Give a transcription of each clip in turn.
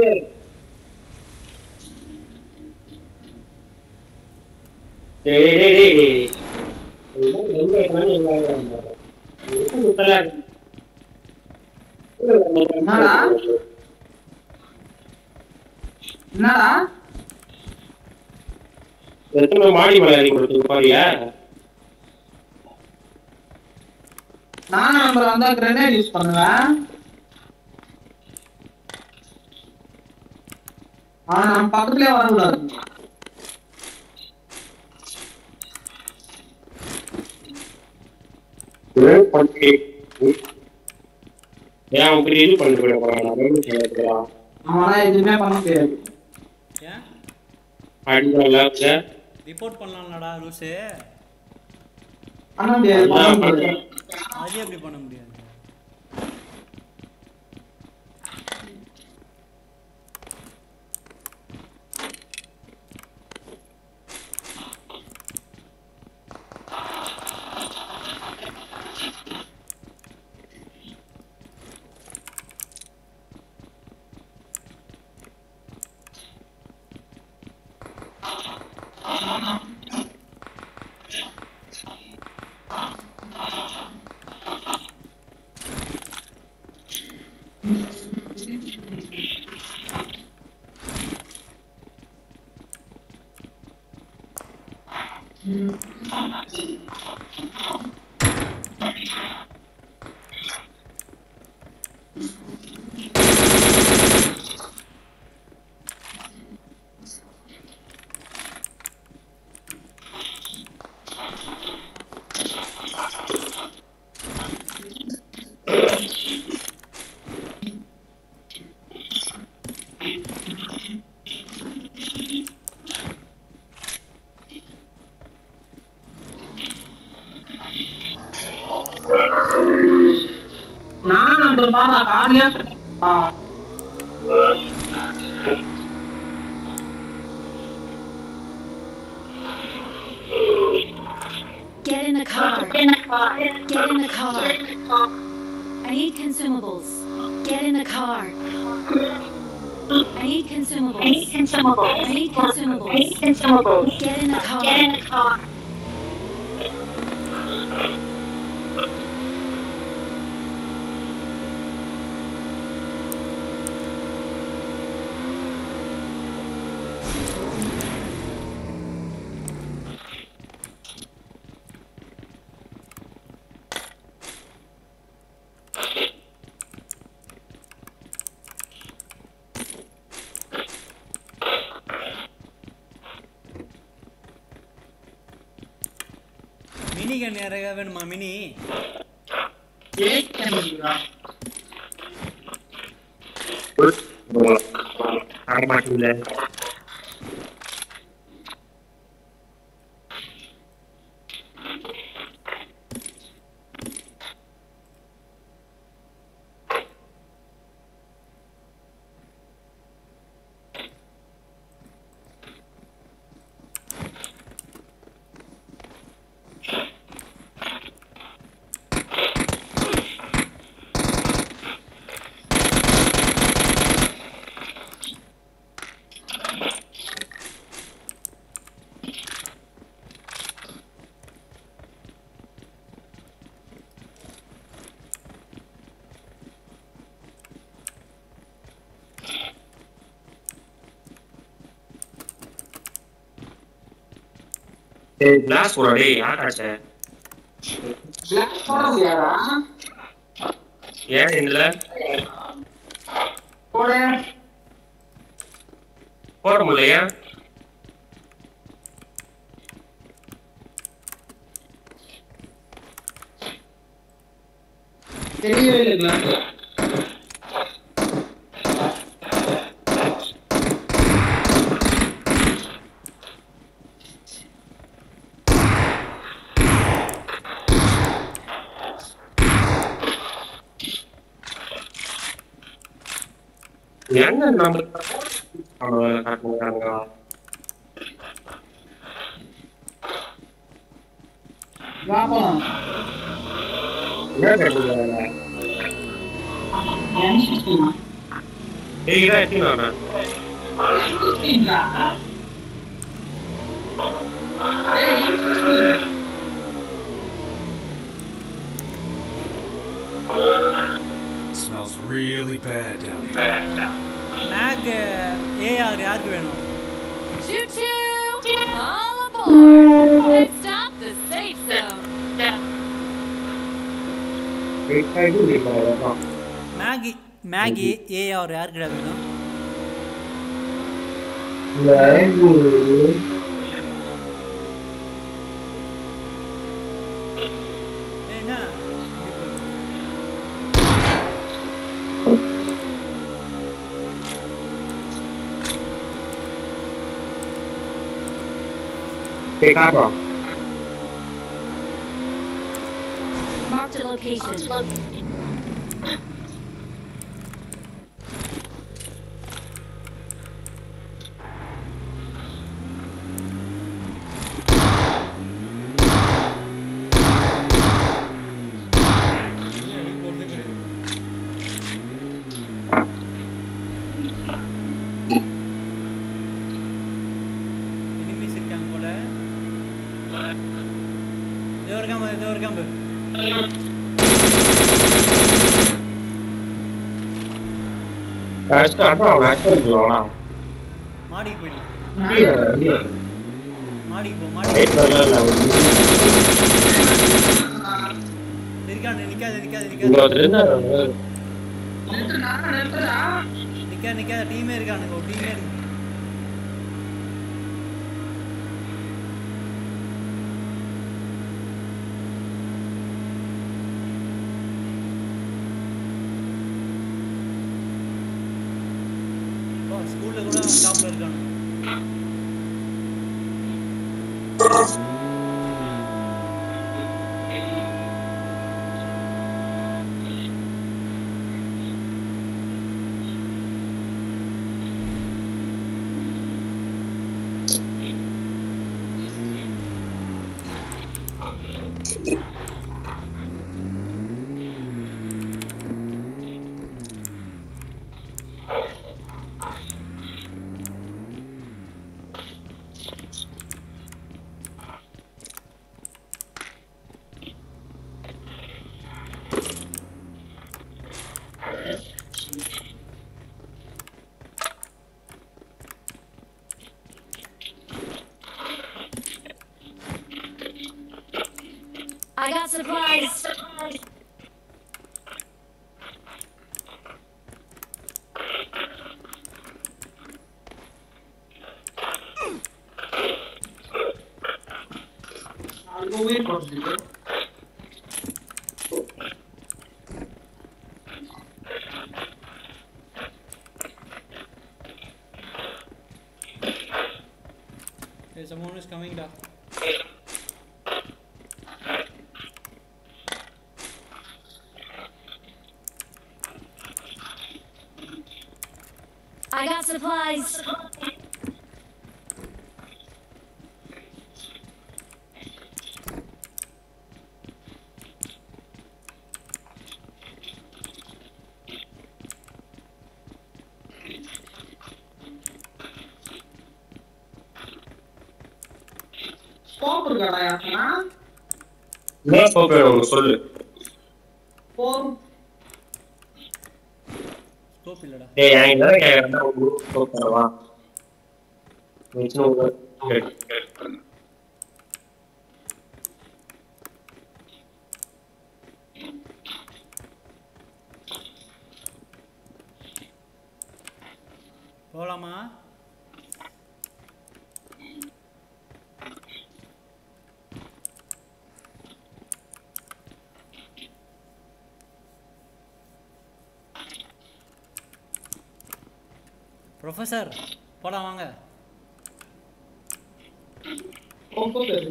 Nah, ya, mungkin itu paling berapa Get in the car. Get in the car. Get in the car. I need consumables. Get in the car. I need consumables. I need consumables. I need consumables. I need consumables. Get in the car. Get in the car. Mini. Blast for a day, yeah, in the left. Formula. Yang 얘기를 했긴 하나. Smells really bad down here. Choo choo! All aboard! Let's stop the safe zone. Maggie, Maggie, yeah, or are grabbing. Mark the location. I got supplies. Hey, someone is coming down. Supplies. Pomper gaya na? Ne pomper oldu söyle. Pom. Hey, I know I have no group for Kava. It's no good. Polama. Professor, pola vanga. Computer. Get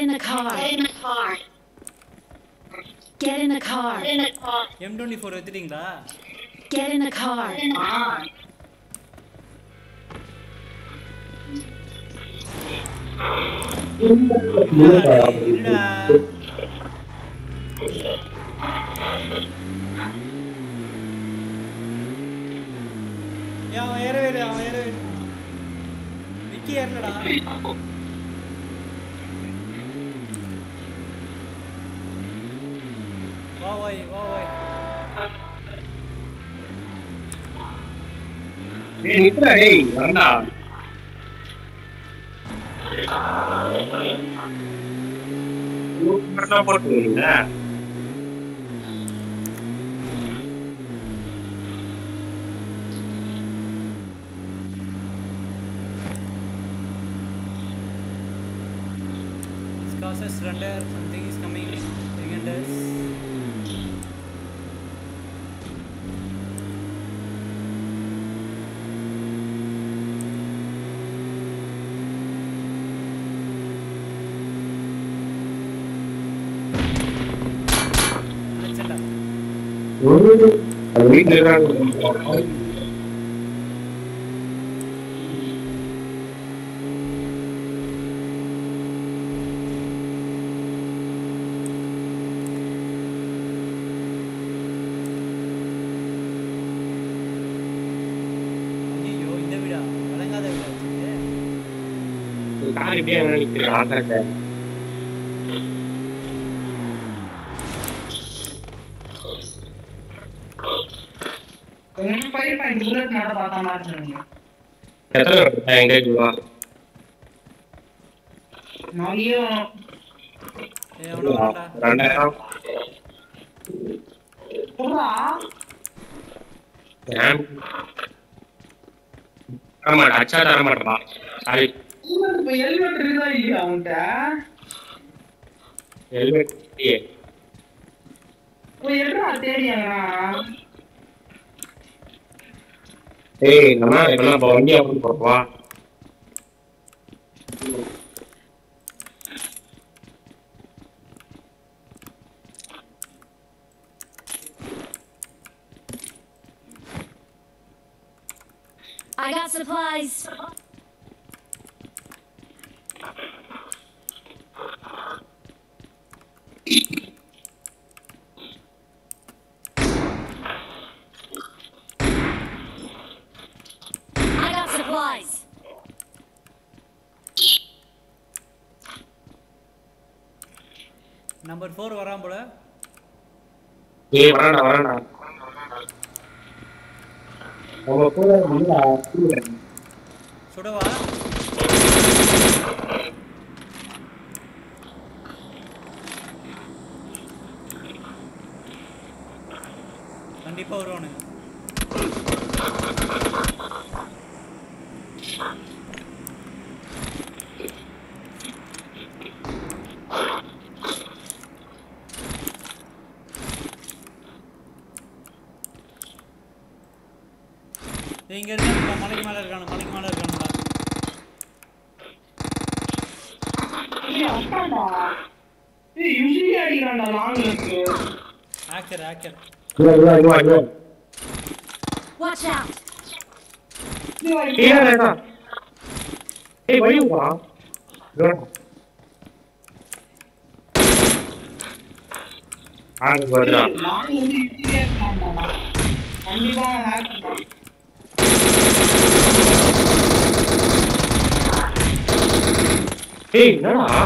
in the car. Get in the car. Get in the car. M24 எடுத்துட்டீங்களா? Get in the car. Surrender, something is coming against us. Alexander. I'm going to go to the house. Helmet rida illa unta helmet ye oyedra theriyana hey nama illa bonni appo porva I got supplies. Number 4 varan bola ye varana number 4 munda sudava kandipa varanu inga irukka malai mala irukana ye attana ye usually adigana long irukku hacker go watch out ye rena hey why you wa go and go down long usually adigana andiva hacker Hey, nada.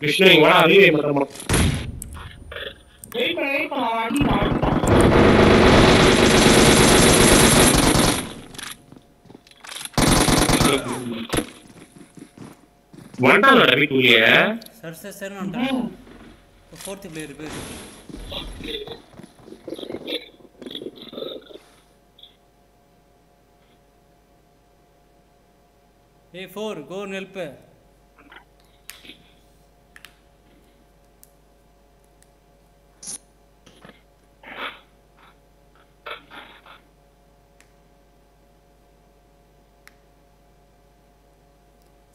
Vishnu, what are you doing? Hey, pray, party, party. One time, let me do it. Sir, one time. Fourth player, please. Hey, 4, go and help her.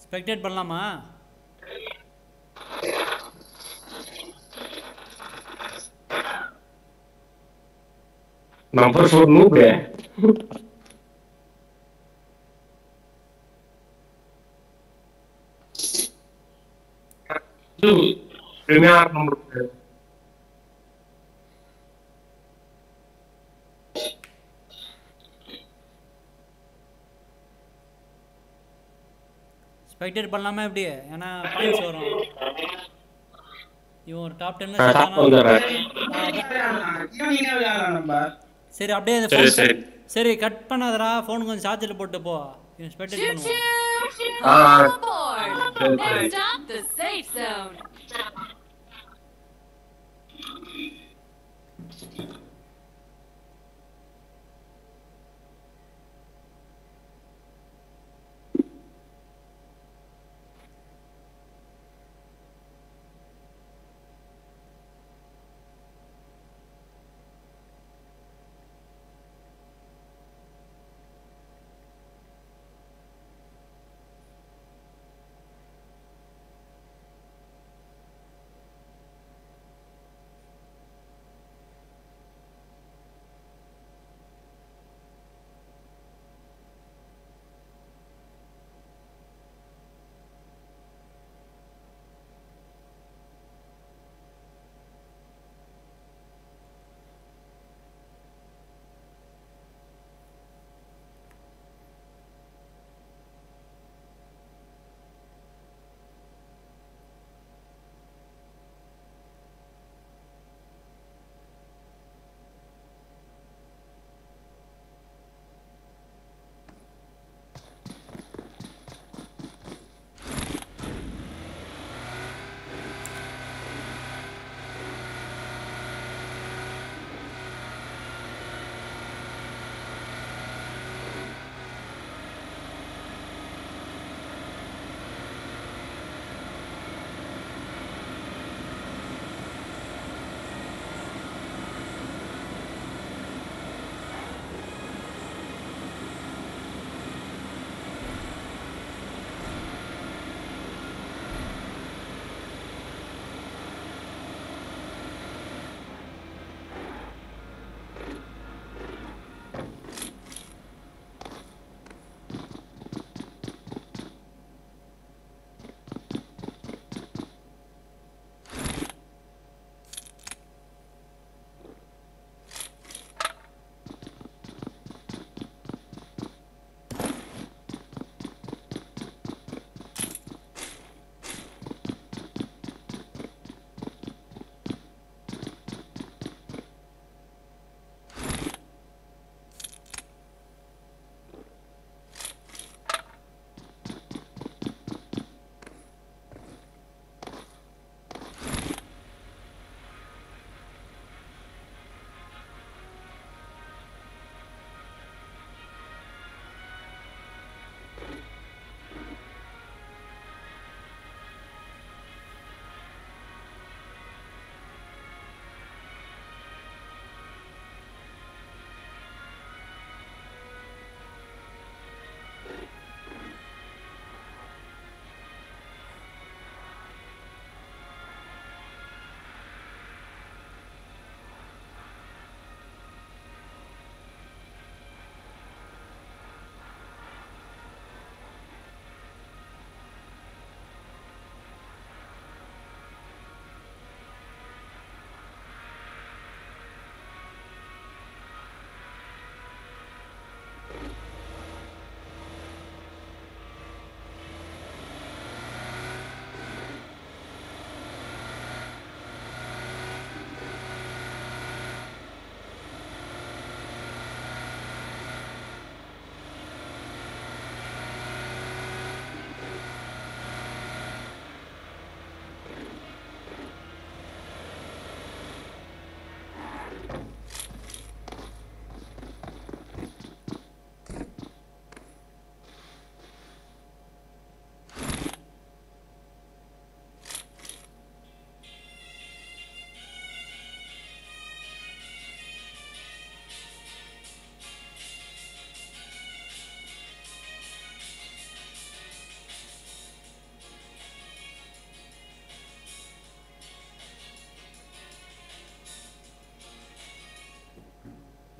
Spectate Ballama. Mampus lu noob ya. Itu dengar nomor Spectator பண்ணலாமா எப்படி ஏனா points வரும் இவன் ஒரு top 10 ல செட்டானா நம்ம சரி அப்படியே அந்த ஃபோன் சரி கட் பண்ணாதடா ஃபோன் கொஞ்சம் சார்ஜ்ல போட்டு போ இவன் ஸ்பெக்டேட் பண்ணுவான் stop the safe zone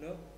được.